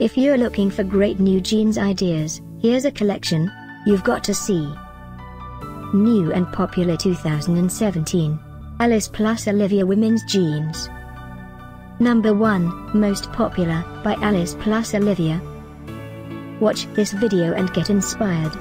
If you're looking for great new jeans ideas, here's a collection you've got to see. New and popular 2017. Alice + Olivia Women's Jeans. Number 1, Most Popular, by Alice + Olivia. Watch this video and get inspired.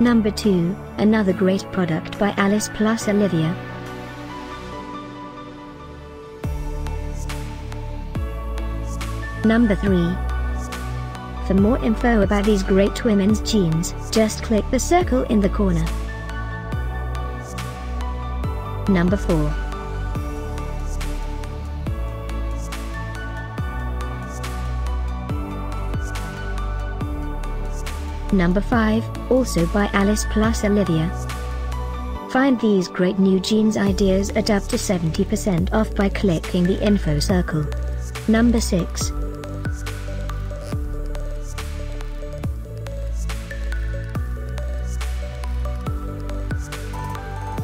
Number 2, Another Great Product by Alice + Olivia. Number 3. For more info about these great women's jeans, just click the circle in the corner. Number 4. Number 5, also by Alice + Olivia. Find these great new jeans ideas at up to 70% off by clicking the info circle. Number 6.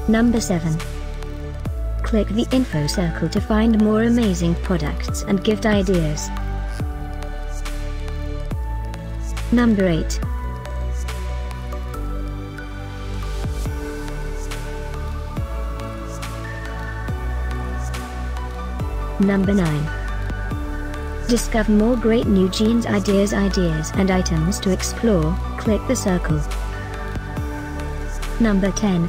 Number 7. Click the info circle to find more amazing products and gift ideas. Number 8. Number 9. Discover more great new jeans ideas and items to explore, click the circle. Number 10.